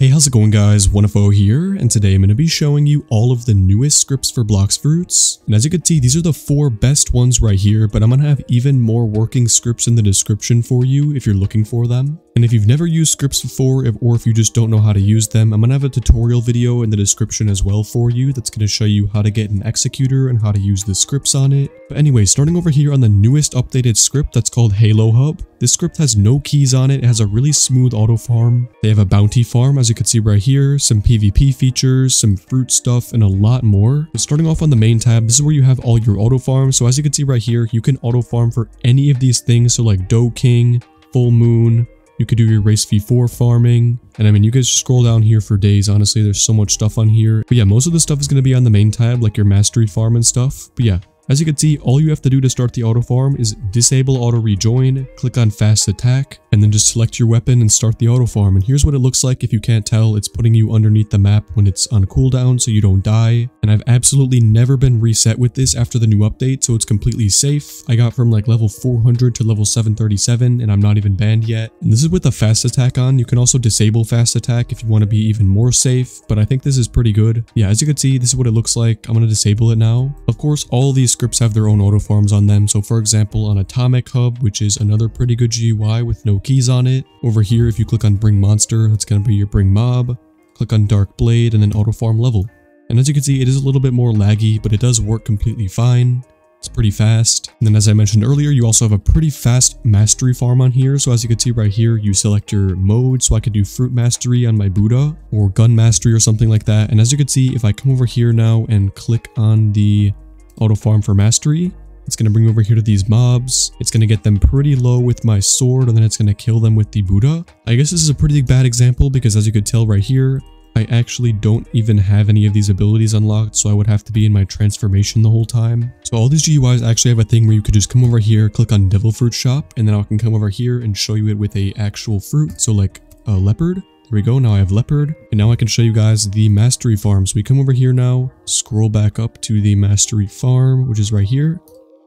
Hey, how's it going guys? OneFO here, and today I'm going to be showing you all of the newest scripts for Blox Fruits. And as you can see, these are the 4 best ones right here, but I'm going to have even more working scripts in the description for you if you're looking for them. And if you've never used scripts before, or if you just don't know how to use them, I'm going to have a tutorial video in the description as well for you that's going to show you how to get an executor and how to use the scripts on it. But anyway, starting over here on the newest updated script that's called Halo Hub. This script has no keys on it, it has a really smooth auto farm. They have a bounty farm as you can see right here, some PvP features, some fruit stuff, and a lot more. But starting off on the main tab, this is where you have all your auto farms. So as you can see right here, you can auto farm for any of these things. So like Doe King, Full Moon, you could do your race v4 farming. And I mean, you guys scroll down here for days, honestly, there's so much stuff on here. But yeah, most of the stuff is going to be on the main tab, like your mastery farm and stuff. But yeah, as you can see, all you have to do to start the auto farm is disable auto rejoin, click on fast attack, and then just select your weapon and start the auto farm. And here's what it looks like. If you can't tell, it's putting you underneath the map when it's on cooldown so you don't die. And I've absolutely never been reset with this after the new update, so it's completely safe. I got from like level 400 to level 737 and I'm not even banned yet. And this is with the fast attack on. You can also disable fast attack if you want to be even more safe, but I think this is pretty good. Yeah, as you can see, this is what it looks like. I'm going to disable it now. Of course, all these scripts have their own auto farms on them. So for example, on Atomic Hub, which is another pretty good GUI with no keys on it. Over here, if you click on Bring Monster, that's going to be your Bring Mob. Click on Dark Blade and then auto farm level. And as you can see, it is a little bit more laggy, but it does work completely fine. It's pretty fast. And then as I mentioned earlier, you also have a pretty fast mastery farm on here. So as you can see right here, you select your mode. So I could do fruit mastery on my Buddha or gun mastery or something like that. And as you can see, if I come over here now and click on the auto farm for mastery, it's going to bring over here to these mobs. It's going to get them pretty low with my sword, and then it's going to kill them with the Buddha. I guess this is a pretty bad example because as you could tell right here, I actually don't even have any of these abilities unlocked, so I would have to be in my transformation the whole time. So all these GUIs actually have a thing where you could just come over here, click on Devil Fruit Shop, and then I can come over here and show you it with a actual fruit, so like a leopard. There we go, now I have leopard, and now I can show you guys the mastery farm. So we come over here now, scroll back up to the mastery farm, which is right here,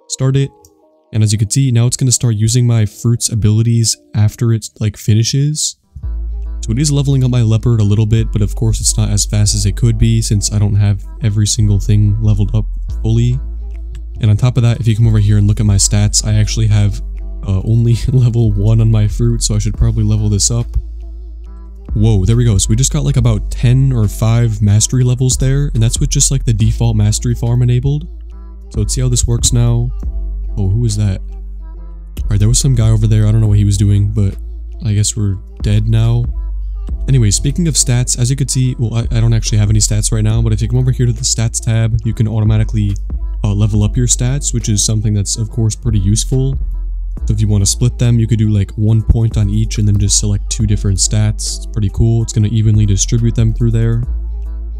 start it, and as you can see, now it's going to start using my fruit's abilities after it like finishes. So it is leveling up my leopard a little bit, but of course it's not as fast as it could be since I don't have every single thing leveled up fully. And on top of that, if you come over here and look at my stats, I actually have only level 1 on my fruit, so I should probably level this up. Whoa, there we go. So we just got like about 10 or 5 mastery levels there, and that's with just like the default mastery farm enabled. So let's see how this works now. Oh, who is that? Alright, there was some guy over there. I don't know what he was doing, but I guess we're dead now. Anyway, speaking of stats, as you can see, well, I don't actually have any stats right now, but if you come over here to the stats tab, you can automatically level up your stats, which is something that's of course pretty useful. So if you want to split them, you could do like 1 point on each and then just select 2 different stats. It's pretty cool. It's going to evenly distribute them through there.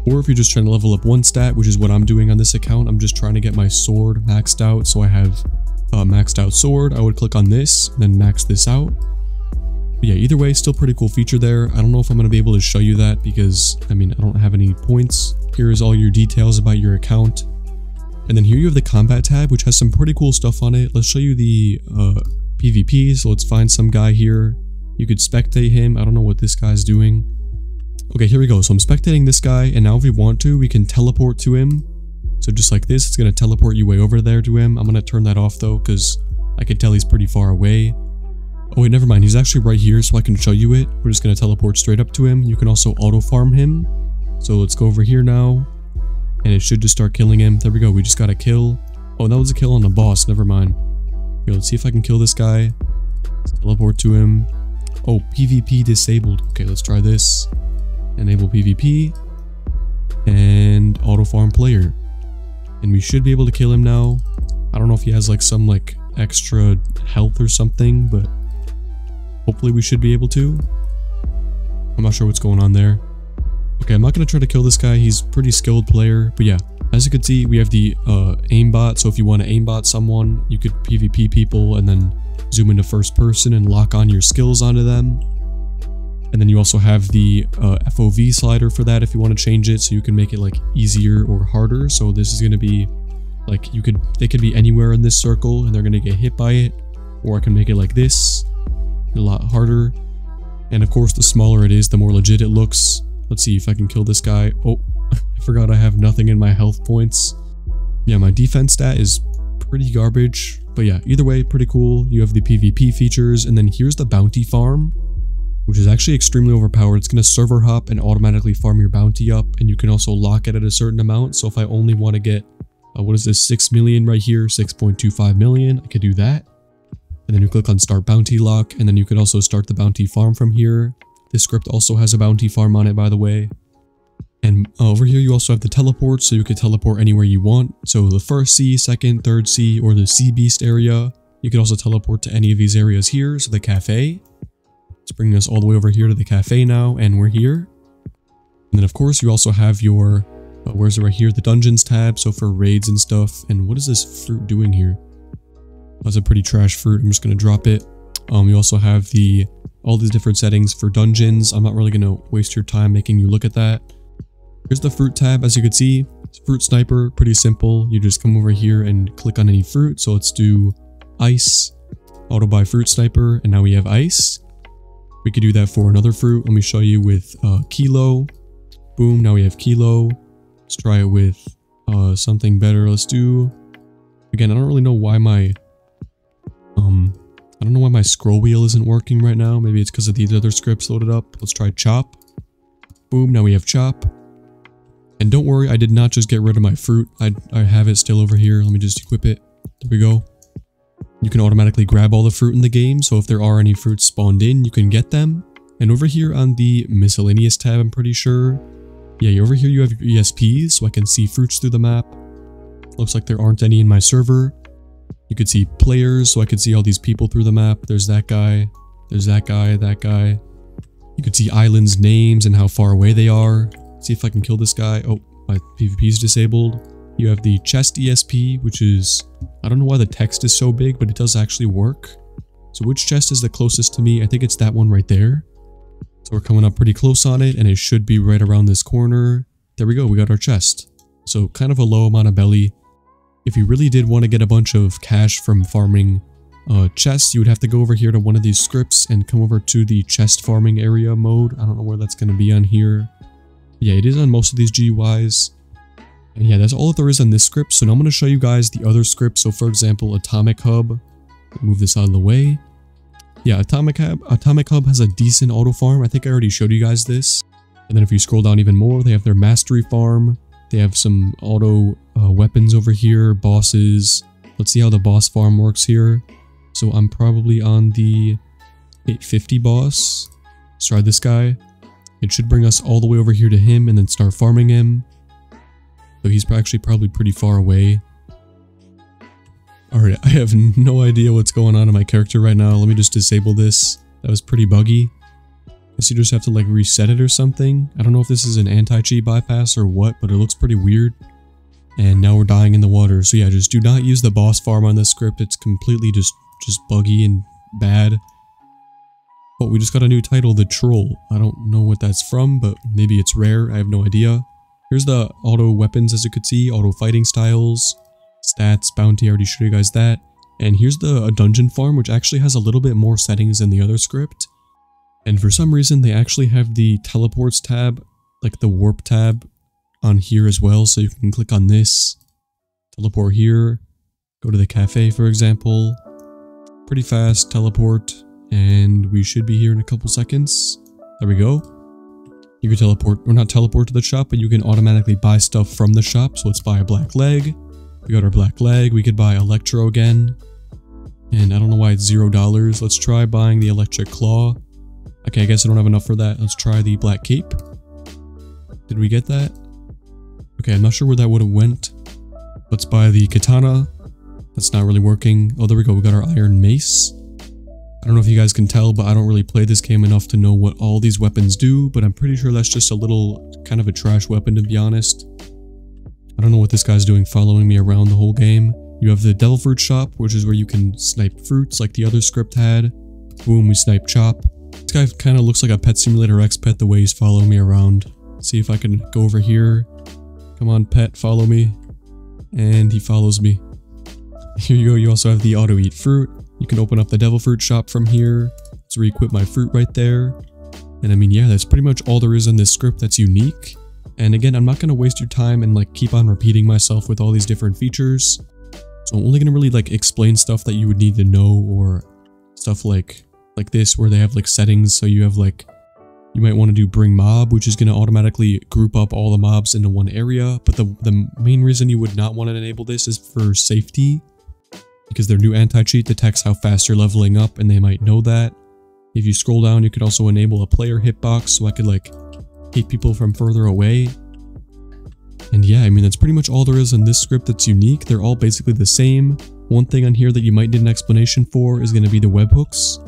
Or if you're just trying to level up 1 stat, which is what I'm doing on this account, I'm just trying to get my sword maxed out. So I have a maxed out sword. I would click on this and then max this out. But yeah, either way, still pretty cool feature there. I don't know if I'm going to be able to show you that because, I mean, I don't have any points. Here is all your details about your account. And then here you have the combat tab, which has some pretty cool stuff on it. Let's show you the PvP. So let's find some guy here. You could spectate him. I don't know what this guy's doing. Okay, here we go. So I'm spectating this guy, and now if we want to, we can teleport to him. So just like this, it's going to teleport you way over there to him. I'm going to turn that off though, because I can tell he's pretty far away. Oh wait, never mind. He's actually right here, so I can show you it. We're just going to teleport straight up to him. You can also auto farm him. So let's go over here now. And it should just start killing him. There we go. We just got a kill. Oh, that was a kill on the boss. Never mind. Here, let's see if I can kill this guy. Let's teleport to him. Oh, PvP disabled. Okay, let's try this. Enable PvP. And auto farm player. And we should be able to kill him now. I don't know if he has like some like extra health or something, but hopefully we should be able to. I'm not sure what's going on there. Okay, I'm not going to try to kill this guy, he's a pretty skilled player, but yeah, as you can see, we have the aimbot, so if you want to aimbot someone, you could PvP people and then zoom into first person and lock on your skills onto them. And then you also have the FOV slider for that if you want to change it, so you can make it like easier or harder. So this is going to be, like, they could be anywhere in this circle and they're going to get hit by it, or I can make it like this, a lot harder. And of course, the smaller it is, the more legit it looks. Let's see if I can kill this guy. Oh, I forgot I have nothing in my health points. Yeah, my defense stat is pretty garbage. But yeah, either way, pretty cool. You have the PvP features. And then here's the bounty farm, which is actually extremely overpowered. It's going to server hop and automatically farm your bounty up. And you can also lock it at a certain amount. So if I only want to get, what is this, 6 million right here, 6.25 million, I could do that. And then you click on start bounty lock. And then you can also start the bounty farm from here. This script also has a bounty farm on it, by the way. And over here, you also have the teleport, so you can teleport anywhere you want. So the first C, second, third C, or the Sea Beast area. You can also teleport to any of these areas here, so the cafe. It's bringing us all the way over here to the cafe now, and we're here. And then, of course, you also have your, where's it right here? The dungeons tab, so for raids and stuff. And what is this fruit doing here? That's a pretty trash fruit. I'm just going to drop it. You also have all these different settings for dungeons. I'm not really going to waste your time making you look at that. Here's the fruit tab, as you can see. It's fruit sniper, pretty simple. You just come over here and click on any fruit. So let's do ice, auto buy fruit sniper, and now we have ice. We could do that for another fruit. Let me show you with kilo. Boom, now we have kilo. Let's try it with something better. Let's do, again, I don't really know why my I don't know why my scroll wheel isn't working right now. Maybe it's because of these other scripts loaded up. Let's try chop. Boom, now we have chop. And don't worry, I did not just get rid of my fruit. I have it still over here. Let me just equip it. There we go. You can automatically grab all the fruit in the game. So if there are any fruits spawned in, you can get them. And over here on the miscellaneous tab, I'm pretty sure. Yeah, over here you have your ESPs, so I can see fruits through the map. Looks like there aren't any in my server. You could see players, so I could see all these people through the map. There's that guy. There's that guy, that guy. You could see islands' names and how far away they are. See if I can kill this guy. Oh, my PvP is disabled. You have the chest ESP, which is, I don't know why the text is so big, but it does actually work. So which chest is the closest to me? I think it's that one right there. So we're coming up pretty close on it, and it should be right around this corner. There we go, we got our chest. So kind of a low amount of belly. If you really did want to get a bunch of cash from farming chests, you would have to go over here to one of these scripts and come over to the chest farming area mode. I don't know where that's going to be on here. Yeah, it is on most of these GUIs. And yeah, that's all that there is on this script. So now I'm going to show you guys the other script. So for example, Atomic Hub. Move this out of the way. Yeah, Atomic Hub has a decent auto farm. I think I already showed you guys this. And then if you scroll down even more, they have their mastery farm. They have some auto weapons over here, bosses. Let's see how the boss farm works here. So I'm probably on the 850 boss. Let's try this guy. It should bring us all the way over here to him and then start farming him. So he's actually probably pretty far away. Alright, I have no idea what's going on in my character right now. Let me just disable this. That was pretty buggy. Guess you just have to like reset it or something. I don't know if this is an anti-cheat bypass or what, but it looks pretty weird. And now we're dying in the water. So yeah, just do not use the boss farm on this script. It's completely just buggy and bad. Oh, we just got a new title, The Troll. I don't know what that's from, but maybe it's rare. I have no idea. Here's the auto weapons, as you could see. Auto fighting styles, stats, bounty. I already showed you guys that. And here's the dungeon farm, which actually has a little bit more settings than the other script. And for some reason, they actually have the teleports tab, like the warp tab, on here as well. So you can click on this, teleport here, go to the cafe, for example. Pretty fast, teleport. And we should be here in a couple seconds. There we go. You can teleport, or not teleport to the shop, but you can automatically buy stuff from the shop. So let's buy a black leg. We got our black leg. We could buy Electro again. And I don't know why it's $0. Let's try buying the electric claw. Okay, I guess I don't have enough for that. Let's try the black cape. Did we get that? Okay, I'm not sure where that would have went. Let's buy the katana. That's not really working. Oh, there we go. We got our iron mace. I don't know if you guys can tell, but I don't really play this game enough to know what all these weapons do, but I'm pretty sure that's just a little kind of a trash weapon, to be honest. I don't know what this guy's doing following me around the whole game. You have the Devil Fruit Shop, which is where you can snipe fruits like the other script had. Boom, we snipe chop. This guy kind of looks like a Pet Simulator X pet the way he's following me around. Let's see if I can go over here. Come on, pet, follow me. And he follows me. Here you go, you also have the auto eat fruit. You can open up the devil fruit shop from here. Let's re-equip my fruit right there. And I mean, yeah, that's pretty much all there is in this script that's unique. And again, I'm not going to waste your time and like keep on repeating myself with all these different features. So I'm only going to really like explain stuff that you would need to know, or stuff like this where they have like settings. So you have like, you might want to do bring mob, which is going to automatically group up all the mobs into one area. But the main reason you would not want to enable this is for safety, because their new anti-cheat detects how fast you're leveling up and they might know that. If you scroll down, you could also enable a player hitbox, so I could like hit people from further away. And yeah, I mean, that's pretty much all there is in this script that's unique. They're all basically the same. One thing on here that you might need an explanation for is going to be the webhooks.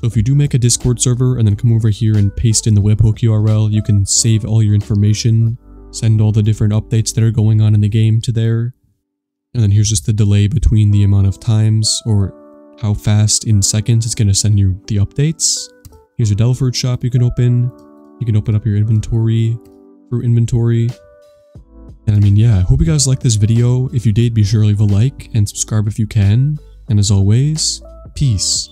So if you do make a Discord server and then come over here and paste in the webhook URL, you can save all your information, send all the different updates that are going on in the game to there. And then here's just the delay between the amount of times, or how fast in seconds it's going to send you the updates. Here's your Delaford shop you can open. You can open up your inventory, fruit inventory. And I mean, yeah, I hope you guys liked this video. If you did, be sure to leave a like and subscribe if you can. And as always, peace.